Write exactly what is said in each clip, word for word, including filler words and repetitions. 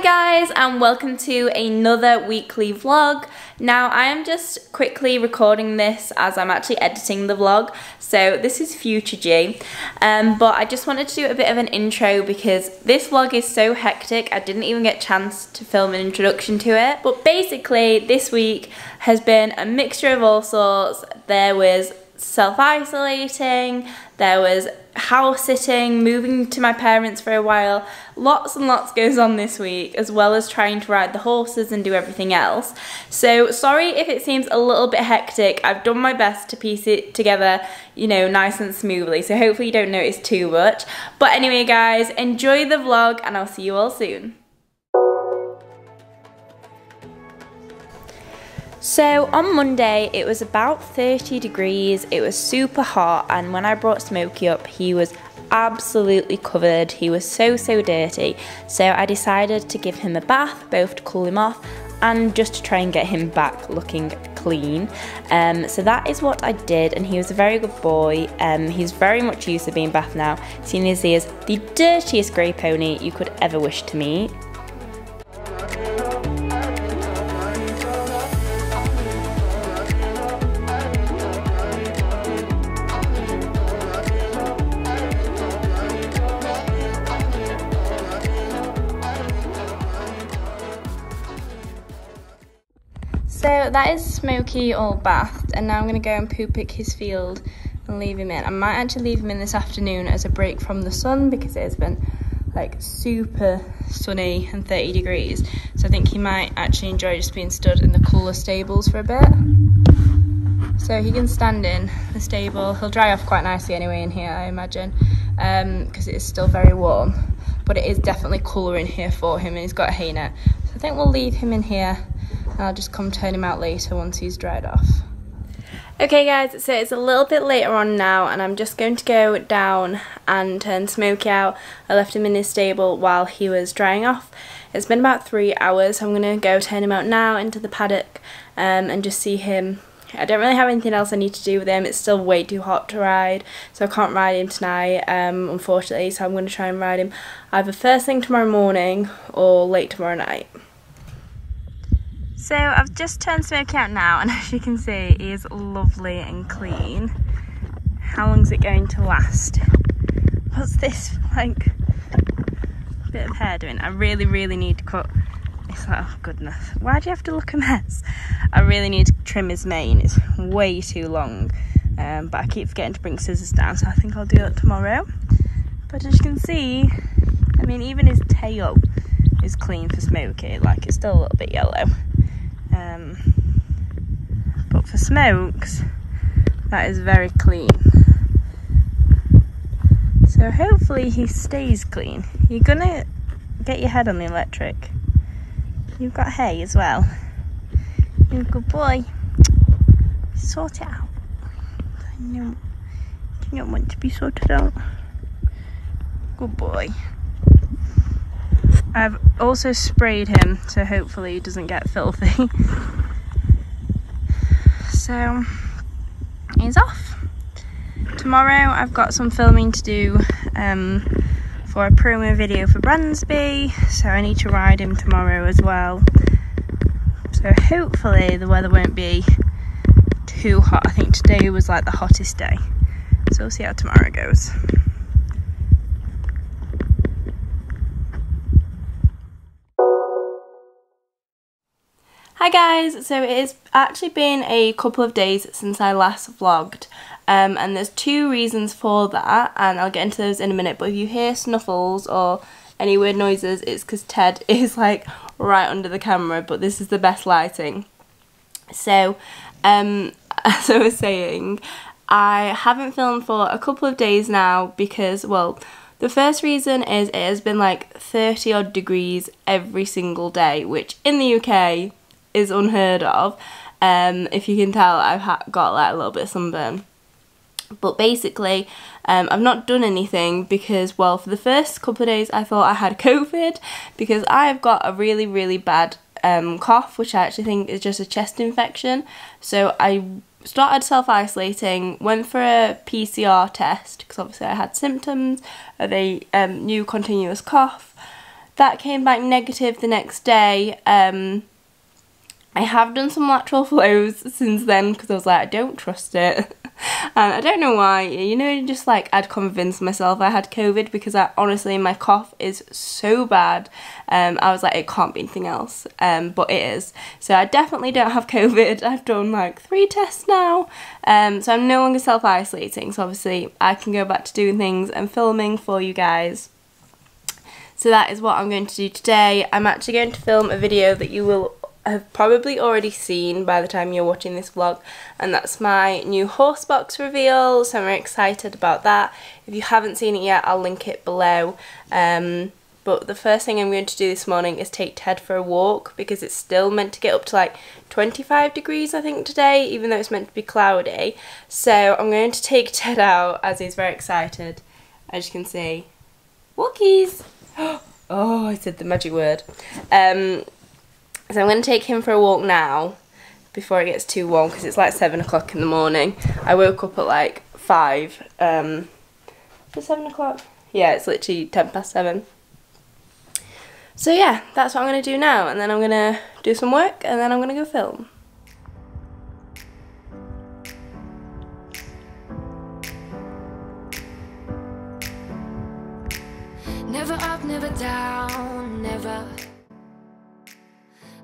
Hi guys, and welcome to another weekly vlog. Now I am just quickly recording this as I'm actually editing the vlog, so this is Future G, um, but I just wanted to do a bit of an intro because this vlog is so hectic I didn't even get a chance to film an introduction to it. But basically this week has been a mixture of all sorts. There was self-isolating, there was house sitting, moving to my parents for a while, lots and lots goes on this week, as well as trying to ride the horses and do everything else. So sorry if it seems a little bit hectic. I've done my best to piece it together, you know, nice and smoothly, so hopefully you don't notice too much. But anyway guys, enjoy the vlog and I'll see you all soon. So on Monday it was about thirty degrees, it was super hot, and when I brought Smokey up he was absolutely covered, he was so so dirty, so I decided to give him a bath, both to cool him off and just to try and get him back looking clean. Um, so that is what I did, and he was a very good boy. Um, he's very much used to being bathed now, seeing as he is the dirtiest grey pony you could ever wish to meet. So that is Smokey all bathed, and now I'm going to go and poo pick his field and leave him in. I might actually leave him in this afternoon as a break from the sun because it has been like super sunny and thirty degrees. So I think he might actually enjoy just being stood in the cooler stables for a bit. So he can stand in the stable. He'll dry off quite nicely anyway in here, I imagine, because um, it is still very warm. But it is definitely cooler in here for him, and he's got a haynet. So I think we'll leave him in here. I'll just come turn him out later once he's dried off. Okay guys, so it's a little bit later on now and I'm just going to go down and turn Smokey out. I left him in his stable while he was drying off. It's been about three hours, so I'm going to go turn him out now into the paddock um, and just see him. I don't really have anything else I need to do with him. It's still way too hot to ride, so I can't ride him tonight, um, unfortunately, so I'm going to try and ride him either first thing tomorrow morning or late tomorrow night. So I've just turned Smokey out now, and as you can see he is lovely and clean. How long is it going to last? What's this like bit of hair doing? I really really need to cut. It's like, oh goodness, why do you have to look a mess? I really need to trim his mane, it's way too long, um, but I keep forgetting to bring scissors down, so I think I'll do that tomorrow. But as you can see, I mean even his tail is clean for Smokey, like it's still a little bit yellow. Um, but for Smokes, that is very clean. So hopefully he stays clean. You're gonna get your head on the electric. You've got hay as well. You're a good boy. Sort it out. You don't, you don't want to be sorted out. Good boy. I've also sprayed him, so hopefully he doesn't get filthy. So, he's off. Tomorrow I've got some filming to do um, for a promo video for Bransby, so I need to ride him tomorrow as well. So hopefully the weather won't be too hot. I think today was like the hottest day, so we'll see how tomorrow goes. Hi guys, so it has actually been a couple of days since I last vlogged, um, and there's two reasons for that, and I'll get into those in a minute. But if you hear snuffles or any weird noises, it's because Ted is like right under the camera, but this is the best lighting. So, um, as I was saying, I haven't filmed for a couple of days now because, well, the first reason is it has been like thirty odd degrees every single day, which in the U K is unheard of. Um, if you can tell, I've ha got like a little bit of sunburn. But basically, um, I've not done anything because, well, for the first couple of days I thought I had COVID because I've got a really, really bad um, cough, which I actually think is just a chest infection. So I started self-isolating, went for a P C R test because obviously I had symptoms of a um, new continuous cough. That came back negative the next day. Um, I have done some lateral flows since then because I was like, I don't trust it. And I don't know why, you know, just like I'd convinced myself I had COVID because I honestly, my cough is so bad. Um, I was like, it can't be anything else, um, but it is. So I definitely don't have COVID. I've done like three tests now. Um, so I'm no longer self-isolating. So obviously I can go back to doing things and filming for you guys. So that is what I'm going to do today. I'm actually going to film a video that you will have probably already seen by the time you're watching this vlog, and that's my new horse box reveal, so I'm very excited about that. If you haven't seen it yet, I'll link it below. Um, but the first thing I'm going to do this morning is take Ted for a walk because it's still meant to get up to like twenty-five degrees I think today, even though it's meant to be cloudy. So I'm going to take Ted out as he's very excited, as you can see. Walkies! Oh, I said the magic word. Um, so I'm going to take him for a walk now before it gets too warm because it's like seven o'clock in the morning. I woke up at like five. Um, is it seven o'clock? Yeah, it's literally ten past seven. So yeah, that's what I'm going to do now, and then I'm going to do some work and then I'm going to go film. Never up, never down, never.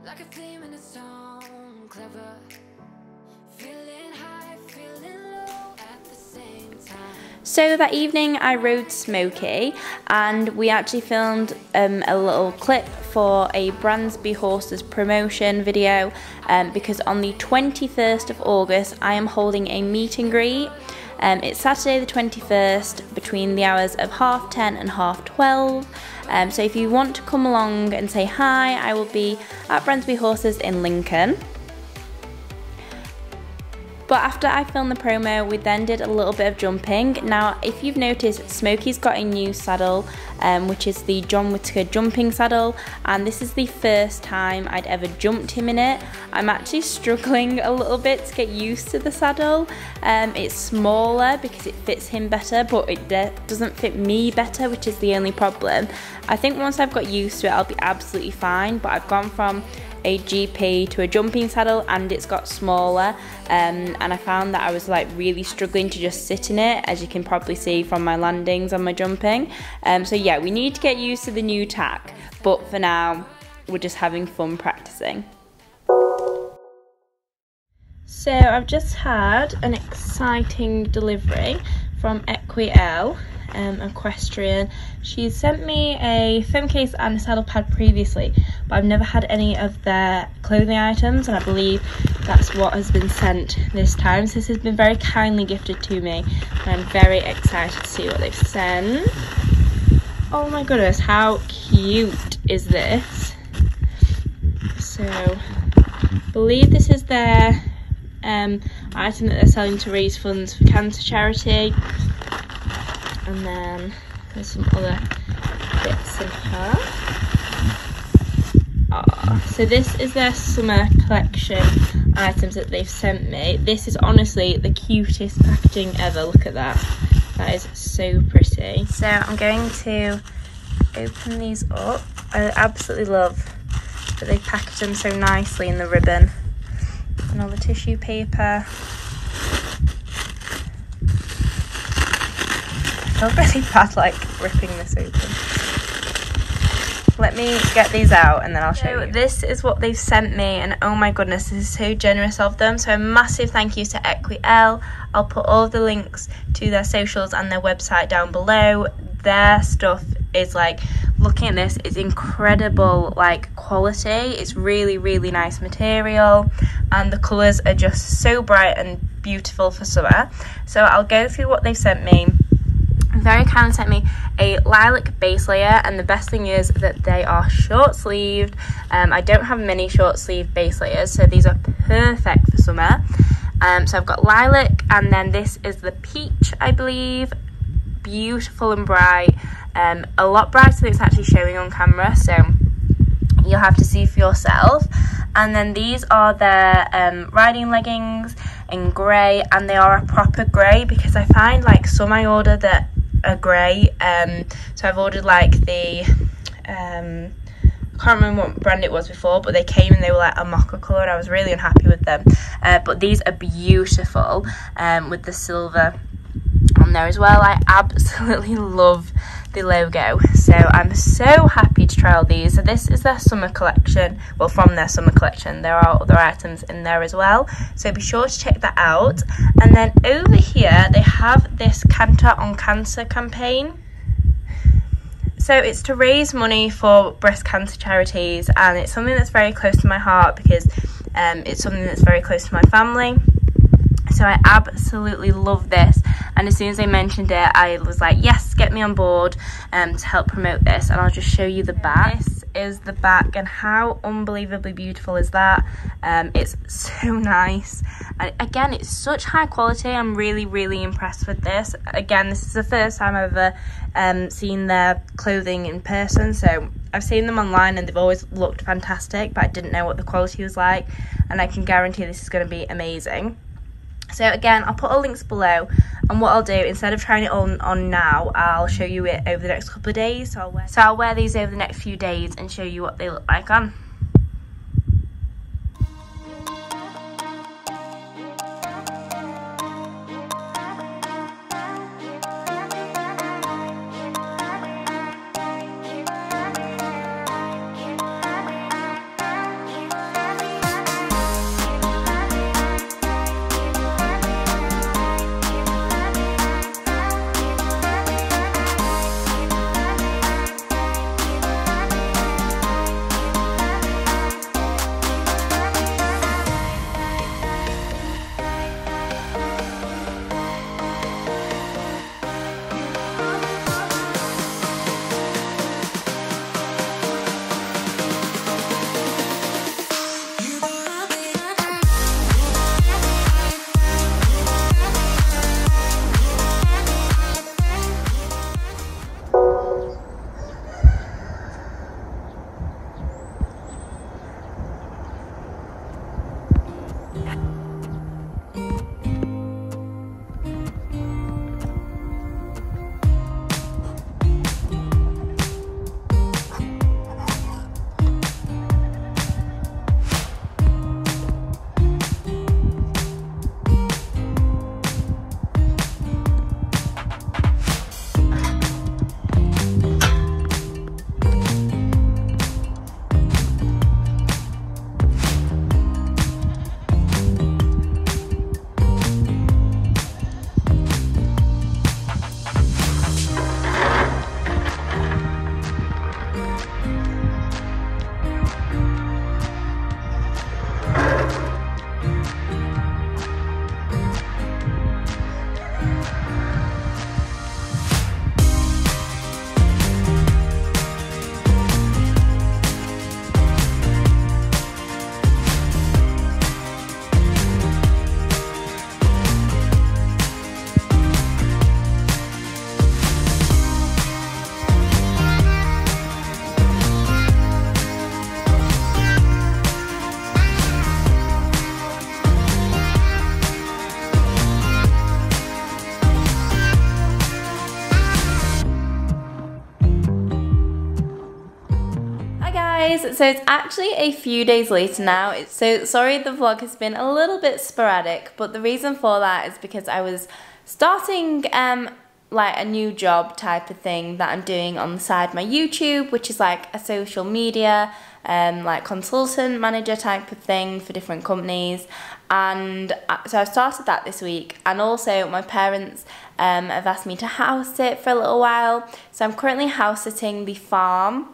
Like a theme in a song, clever. Feeling high, feeling low at the same time. So that evening I rode Smokey and we actually filmed um, a little clip for a Bransby Horses promotion video um, because on the twenty-first of August I am holding a meet and greet. Um, it's Saturday the twenty-first between the hours of half ten and half twelve, um, so if you want to come along and say hi, I will be at Bransby Horses in Lincoln. But after I filmed the promo, we then did a little bit of jumping. Now, if you've noticed, Smokey's got a new saddle, um, which is the John Whitaker jumping saddle, and this is the first time I'd ever jumped him in it. I'm actually struggling a little bit to get used to the saddle. Um, it's smaller because it fits him better, but it doesn't fit me better, which is the only problem. I think once I've got used to it, I'll be absolutely fine, but I've gone from a G P to a jumping saddle and it's got smaller, um, and I found that I was like really struggling to just sit in it, as you can probably see from my landings on my jumping. Um, so yeah, we need to get used to the new tack, but for now we're just having fun practicing. So I've just had an exciting delivery from EquiElle, um, equestrian. She sent me a phone case and a saddle pad previously, but I've never had any of their clothing items, and I believe that's what has been sent this time. So this has been very kindly gifted to me, and I'm very excited to see what they've sent. Oh my goodness, how cute is this? So, I believe this is their um, item that they're selling to raise funds for cancer charity. And then there's some other bits in her. So this is their summer collection items that they've sent me. This is honestly the cutest packaging ever. Look at that. That is so pretty. So I'm going to open these up. I absolutely love that they package them so nicely in the ribbon and all the tissue paper. I feel really bad like ripping this open. Let me get these out and then I'll show you. So this is what they've sent me, and oh my goodness, this is so generous of them. So a massive thank you to EquiElle. I'll put all the links to their socials and their website down below. Their stuff is like, looking at this, it's incredible like quality. It's really, really nice material, and the colours are just so bright and beautiful for summer. So I'll go through what they've sent me. Very kindly sent me a lilac base layer, and the best thing is that they are short sleeved. um, I don't have many short sleeve base layers, so these are perfect for summer. Um, so I've got lilac, and then this is the peach, I believe. Beautiful and bright, um, a lot brighter than it's actually showing on camera, so you'll have to see for yourself. And then these are their um, riding leggings in grey, and they are a proper grey because I find like some I order that are grey. Um so I've ordered like the um I can't remember what brand it was before, but they came and they were like a mocha colour, and I was really unhappy with them, uh, but these are beautiful, um with the silver on there as well. I absolutely love the logo, so I'm so happy to try all these. So this is their summer collection, well, from their summer collection. There are other items in there as well, so be sure to check that out. And then over here they have this Canter on Cancer campaign. So it's to raise money for breast cancer charities, and it's something that's very close to my heart because um, it's something that's very close to my family. So I absolutely love this, and as soon as they mentioned it I was like, yes, get me on board um, to help promote this. And I'll just show you the back. This is the back, and how unbelievably beautiful is that. Um, it's so nice, and again it's such high quality. I'm really really impressed with this. Again, this is the first time I've ever um, seen their clothing in person, so I've seen them online and they've always looked fantastic, but I didn't know what the quality was like, and I can guarantee this is going to be amazing. So again, I'll put all links below, and what I'll do, instead of trying it on, on now, I'll show you it over the next couple of days. So I'll, wear, so I'll wear these over the next few days and show you what they look like on. So it's actually a few days later now, it's so sorry the vlog has been a little bit sporadic, but the reason for that is because I was starting um, like a new job type of thing that I'm doing on the side of my YouTube, which is like a social media um, like consultant manager type of thing for different companies. And so I've started that this week, and also my parents um, have asked me to house sit for a little while, so I'm currently house sitting the farm.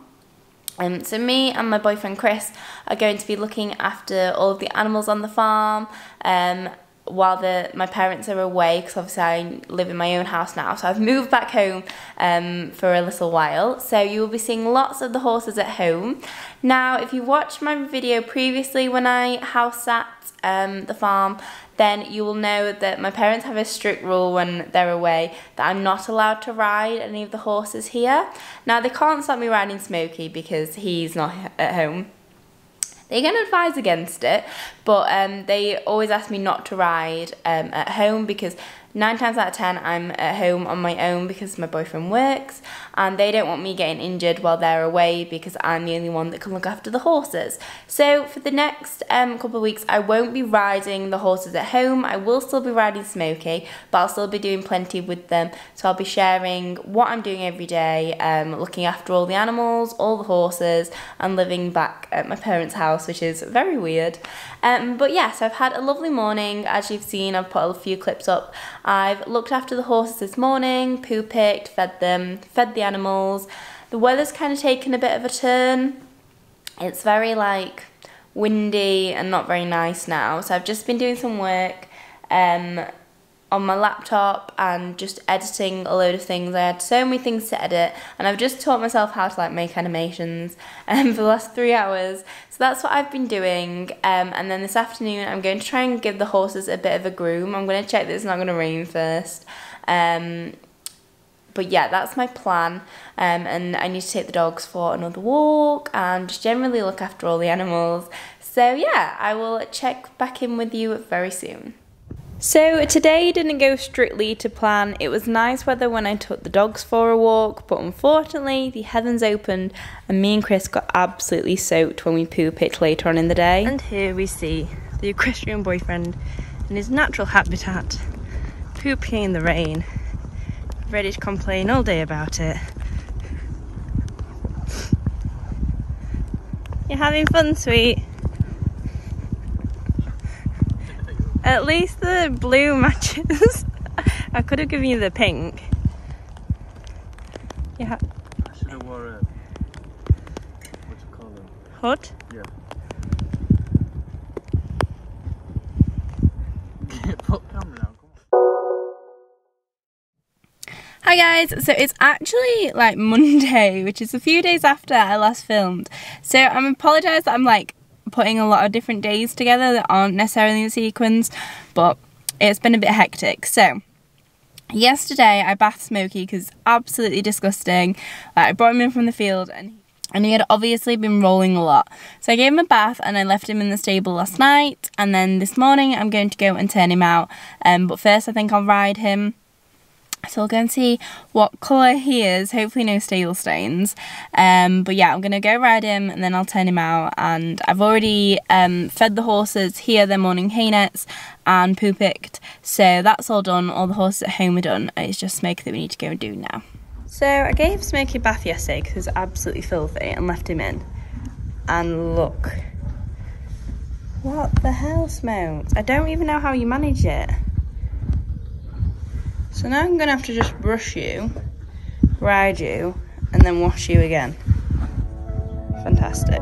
Um, so me and my boyfriend Chris are going to be looking after all of the animals on the farm um, while the, my parents are away, because obviously I live in my own house now, so I've moved back home um, for a little while. So you will be seeing lots of the horses at home. Now if you watched my video previously when I house sat um, the farm, then you will know that my parents have a strict rule when they're away that I'm not allowed to ride any of the horses here. Now they can't stop me riding Smokey because he's not at home. They're going to advise against it, but um, they always ask me not to ride um, at home because nine times out of ten I'm at home on my own because my boyfriend works, and they don't want me getting injured while they're away because I'm the only one that can look after the horses. So for the next um, couple of weeks I won't be riding the horses at home. I will still be riding Smokey, but I'll still be doing plenty with them, so I'll be sharing what I'm doing every day, um, looking after all the animals, all the horses, and living back at my parents' house, which is very weird. Um, but yes, yeah, so I've had a lovely morning. As you've seen, I've put a few clips up. I've looked after the horses this morning, poo picked, fed them, fed the animals. The weather's kind of taken a bit of a turn. It's very like windy and not very nice now. So I've just been doing some work um, on my laptop and just editing a load of things. I had so many things to edit, and I've just taught myself how to like make animations um, for the last three hours. So that's what I've been doing. Um, and then this afternoon I'm going to try and give the horses a bit of a groom. I'm going to check that it's not going to rain first. Um, but yeah, that's my plan. Um, and I need to take the dogs for another walk and just generally look after all the animals. So yeah, I will check back in with you very soon. So today didn't go strictly to plan. It was nice weather when I took the dogs for a walk, but unfortunately the heavens opened and me and Chris got absolutely soaked when we poo picked later on in the day. And here we see the equestrian boyfriend in his natural habitat, pooping in the rain, ready to complain all day about it. You're having fun, sweet. At least the blue matches. I could have given you the pink. Yeah. I should have wore a... What do you call them? Hood? Yeah. Put camera down, come on. Hi guys, so it's actually like Monday, which is a few days after I last filmed. So I'm apologise that I'm like putting a lot of different days together that aren't necessarily in the sequence, but it's been a bit hectic. So yesterday I bathed Smokey because absolutely disgusting. Like, I brought him in from the field and and he had obviously been rolling a lot, so I gave him a bath and I left him in the stable last night, and then this morning I'm going to go and turn him out, um, but first I think I'll ride him. So I'll go and see what colour he is, hopefully no stable stains. Um, but yeah, I'm going to go ride him and then I'll turn him out. And I've already um, fed the horses here their morning hay nets and poo picked. So that's all done, all the horses at home are done. It's just Smokey that we need to go and do now. So I gave Smokey a bath yesterday because he was absolutely filthy and left him in. And look. What the hell, Smokes? I don't even know how you manage it. So now I'm going to have to just brush you, ride you, and then wash you again. Fantastic.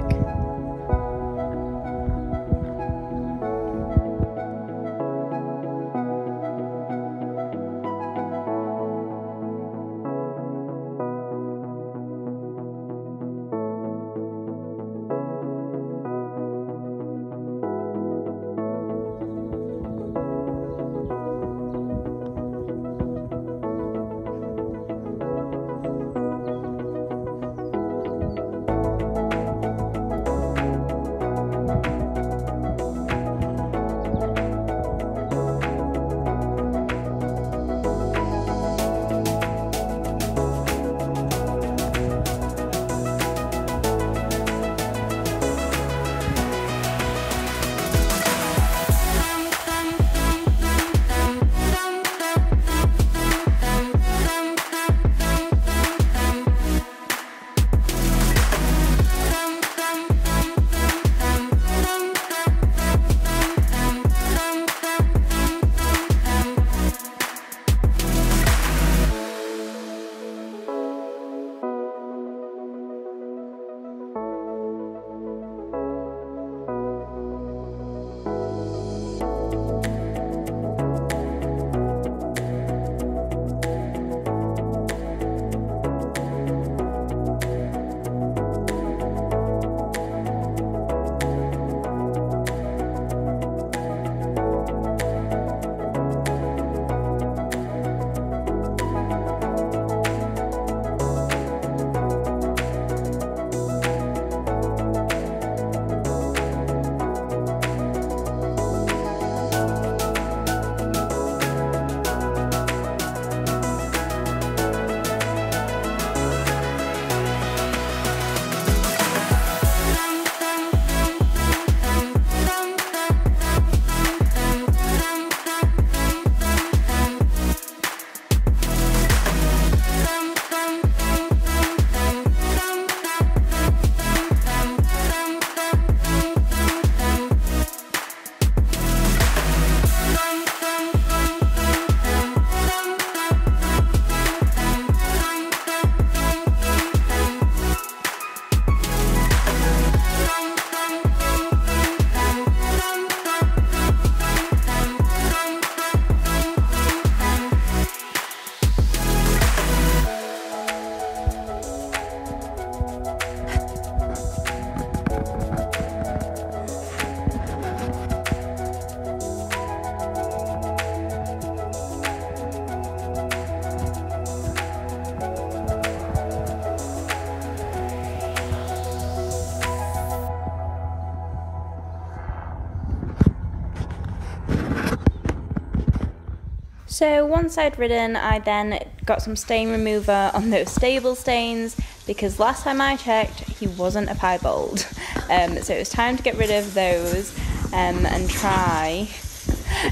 So once I'd ridden, I then got some stain remover on those stable stains, because last time I checked, he wasn't a piebald. Um, so it was time to get rid of those um, and try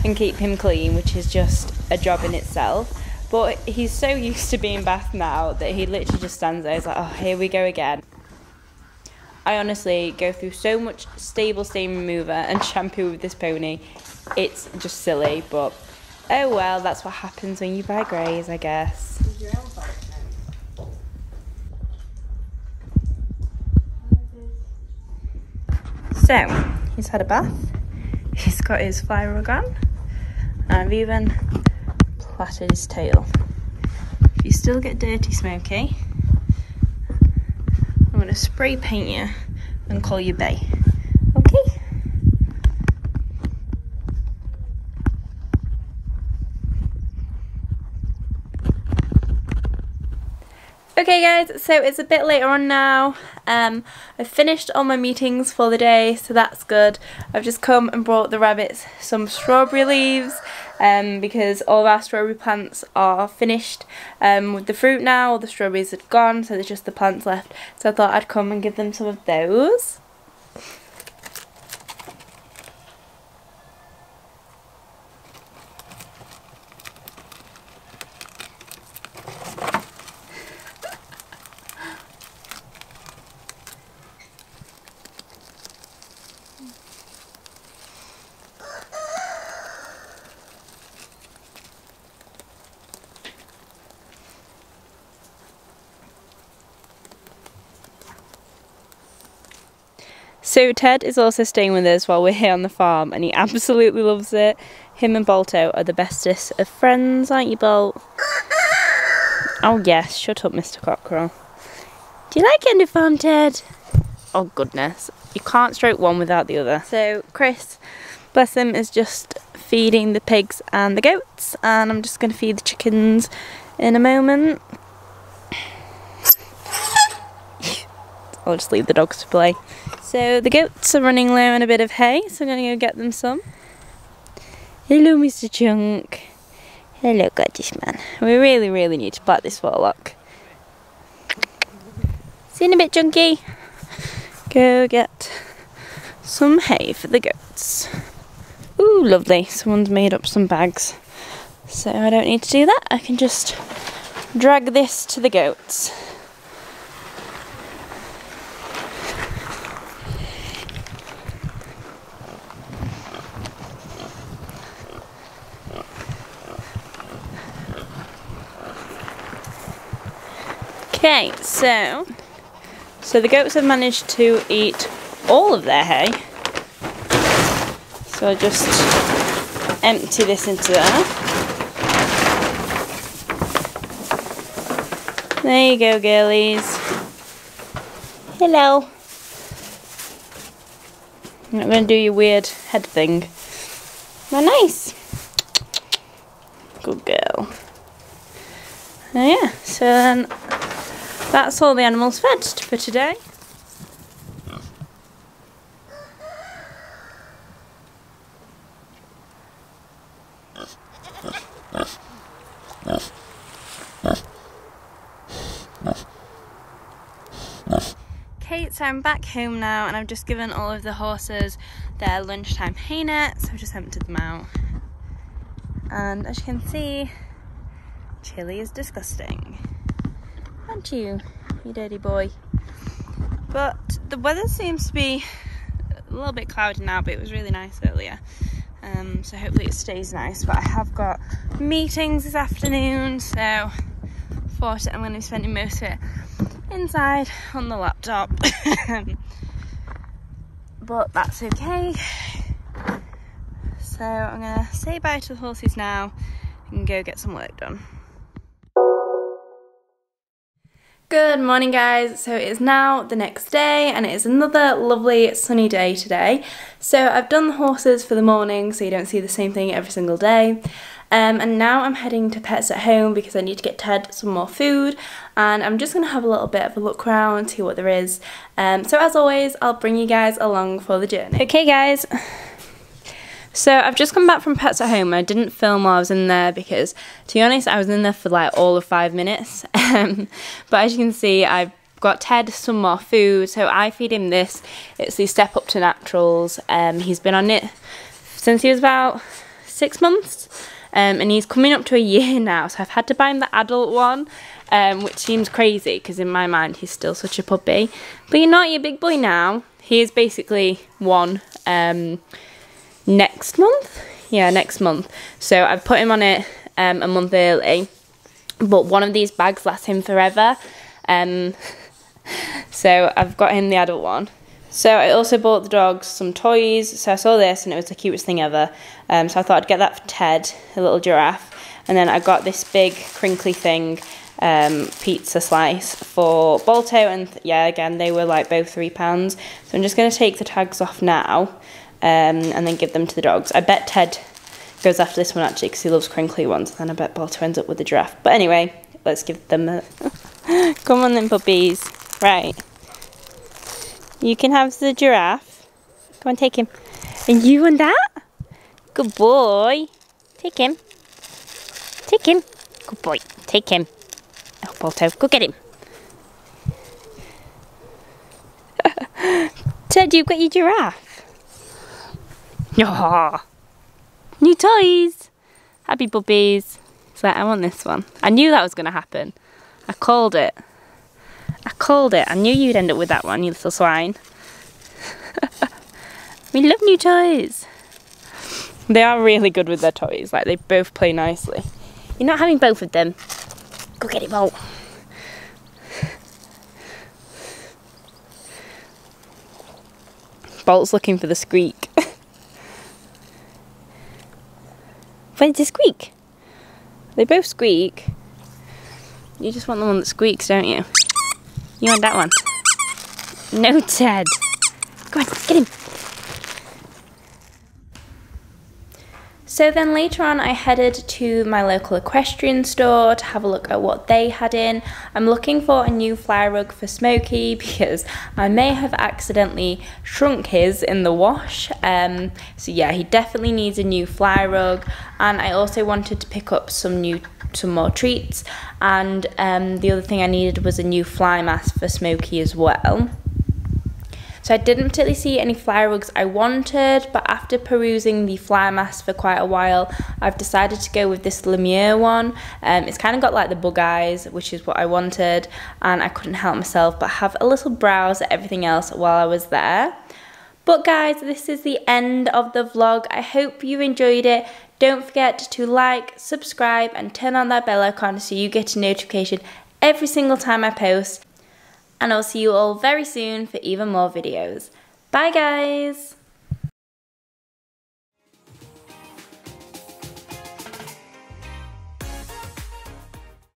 and keep him clean, which is just a job in itself. But he's so used to being bathed now that he literally just stands there. He's like, oh, here we go again. I honestly go through so much stable stain remover and shampoo with this pony. It's just silly, but oh well, that's what happens when you buy greys, I guess. So, he's had a bath. He's got his fly rug on. And I've even plaited his tail. If you still get dirty, Smokey, I'm going to spray paint you and call you Bay. Okay? Okay guys, so it's a bit later on now. Um, I've finished all my meetings for the day, so that's good. I've just come and brought the rabbits some strawberry leaves um, because all of our strawberry plants are finished um, with the fruit now. All the strawberries had gone, so there's just the plants left. So I thought I'd come and give them some of those. So Ted is also staying with us while we're here on the farm, and he absolutely loves it. Him and Bolto are the bestest of friends, aren't you, Bolt? Oh yes, shut up, Mister Cockerel. Do you like Ender Farm, Ted? Oh goodness, you can't stroke one without the other. So Chris, bless him, is just feeding the pigs and the goats, and I'm just going to feed the chickens in a moment. I'll just leave the dogs to play. So the goats are running low on a bit of hay, so I'm going to go get them some. Hello, Mister Chunk. Hello, gorgeous man. We really, really need to plait this forelock. See you in a bit, Chunky. Go get some hay for the goats. Ooh, lovely. Someone's made up some bags. So I don't need to do that. I can just drag this to the goats. Okay, so, so the goats have managed to eat all of their hay, so I'll just empty this into there. There you go, girlies. Hello. I'm not going to do your weird head thing. How nice. Good girl. Oh yeah, so then... that's all the animals fed for today. Okay, so I'm back home now, and I've just given all of the horses their lunchtime hay nets. So I've just emptied them out. And as you can see, Chilli is disgusting. Aren't you, you dirty boy? But the weather seems to be a little bit cloudy now, but it was really nice earlier. Um, so hopefully it stays nice. But I have got meetings this afternoon, so for it I'm going to be spending most of it inside on the laptop. But that's okay. So I'm going to say bye to the horses now and go get some work done. Good morning guys, so it is now the next day and it is another lovely sunny day today. So I've done the horses for the morning so you don't see the same thing every single day. Um, and now I'm heading to Pets at Home because I need to get Ted some more food, and I'm just going to have a little bit of a look around, see what there is. Um, so as always, I'll bring you guys along for the journey. Okay guys, So I've just come back from Pets at Home. I didn't film while I was in there because, to be honest, I was in there for like all of five minutes. But as you can see, I've got Ted some more food. So I feed him this. It's the Step Up to Naturals. Um, he's been on it since he was about six months. Um, and he's coming up to a year now, so I've had to buy him the adult one, um, which seems crazy because in my mind he's still such a puppy. But you're not your big boy now. He is basically one um, next month. Yeah, next month. So I've put him on it um, a month early. But one of these bags lasts him forever. Um, so I've got him the adult one. So I also bought the dogs some toys. So I saw this and it was the cutest thing ever. Um, so I thought I'd get that for Ted, a little giraffe. And then I got this big crinkly thing, um, pizza slice for Bolto. And th yeah, again, they were like both three pounds. So I'm just going to take the tags off now um, and then give them to the dogs. I bet Ted goes after this one actually because he loves crinkly ones. And then I bet Bolto ends up with the giraffe. But anyway, let's give them a... Come on then, puppies. Right. You can have the giraffe. Come on, take him. And you want that? Good boy. Take him. Take him. Good boy. Take him. Oh, Bolto, go get him. Ted, you've got your giraffe. Oh, new toys. Happy puppies. It's like, I want this one. I knew that was going to happen. I called it. I called it. I knew you'd end up with that one, you little swine. We love new toys. They are really good with their toys. Like, they both play nicely. You're not having both of them. Go get it, Bolt. Bolt's looking for the squeak. Where's the squeak? They both squeak. You just want the one that squeaks, don't you? You want that one? No, Ted. Go on, get him. So then later on I headed to my local equestrian store to have a look at what they had in. I'm looking for a new fly rug for Smokey because I may have accidentally shrunk his in the wash. Um, so yeah, he definitely needs a new fly rug. And I also wanted to pick up some new some more treats. And um, the other thing I needed was a new fly mask for Smokey as well. So I didn't particularly see any fly rugs I wanted, but after perusing the fly mask for quite a while, I've decided to go with this Lemire one. Um, it's kind of got like the bug eyes, which is what I wanted, and I couldn't help myself but have a little browse at everything else while I was there. But guys, this is the end of the vlog. I hope you enjoyed it. Don't forget to like, subscribe, and turn on that bell icon so you get a notification every single time I post. And I'll see you all very soon for even more videos. Bye guys!